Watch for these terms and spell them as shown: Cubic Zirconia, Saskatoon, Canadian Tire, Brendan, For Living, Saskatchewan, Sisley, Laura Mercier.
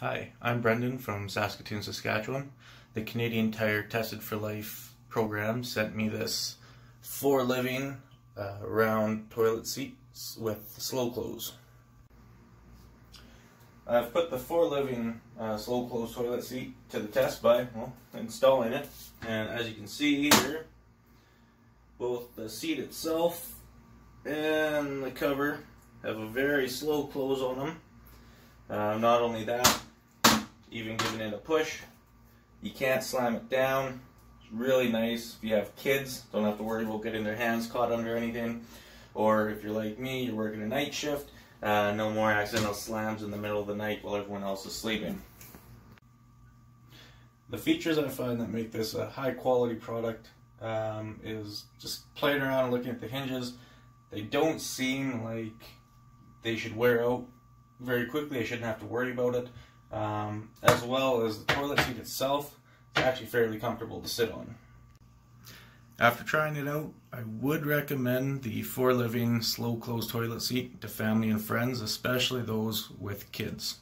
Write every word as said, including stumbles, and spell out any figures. Hi, I'm Brendan from Saskatoon, Saskatchewan. The Canadian Tire Tested for Life program sent me this For Living uh, round toilet seats with slow close. I've put the For Living uh, slow close toilet seat to the test by well, installing it, and as you can see here, both the seat itself and the cover have a very slow close on them. Uh, not only that, even giving it a push, you can't slam it down. It's really nice if you have kids. Don't have to worry about getting their hands caught under anything. Or if you're like me, you're working a night shift, uh, no more accidental slams in the middle of the night while everyone else is sleeping. The features I find that make this a high quality product um, is just playing around and looking at the hinges. They don't seem like they should wear out very quickly. I shouldn't have to worry about it, um, as well as the toilet seat itself is actually fairly comfortable to sit on. After trying it out, I would recommend the For Living slow close toilet seat to family and friends, especially those with kids.